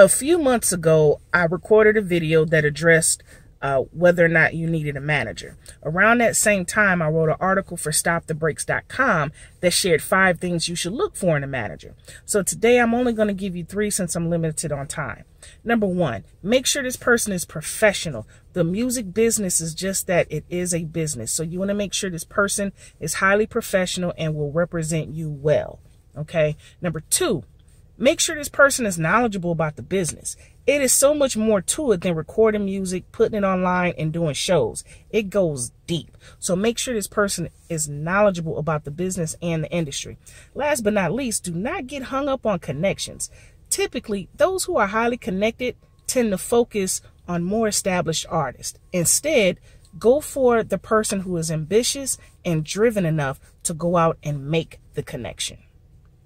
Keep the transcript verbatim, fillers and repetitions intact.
A few months ago, I recorded a video that addressed uh, whether or not you needed a manager. Around that same time, I wrote an article for Stop The Breaks dot com that shared five things you should look for in a manager. So today, I'm only going to give you three since I'm limited on time. Number one, make sure this person is professional. The music business is just that, it is a business. So you want to make sure this person is highly professional and will represent you well. Okay. Number two, make sure this person is knowledgeable about the business. It is so much more to it than recording music, putting it online, and doing shows. It goes deep. So make sure this person is knowledgeable about the business and the industry. Last but not least, do not get hung up on connections. Typically, those who are highly connected tend to focus on more established artists. Instead, go for the person who is ambitious and driven enough to go out and make the connection.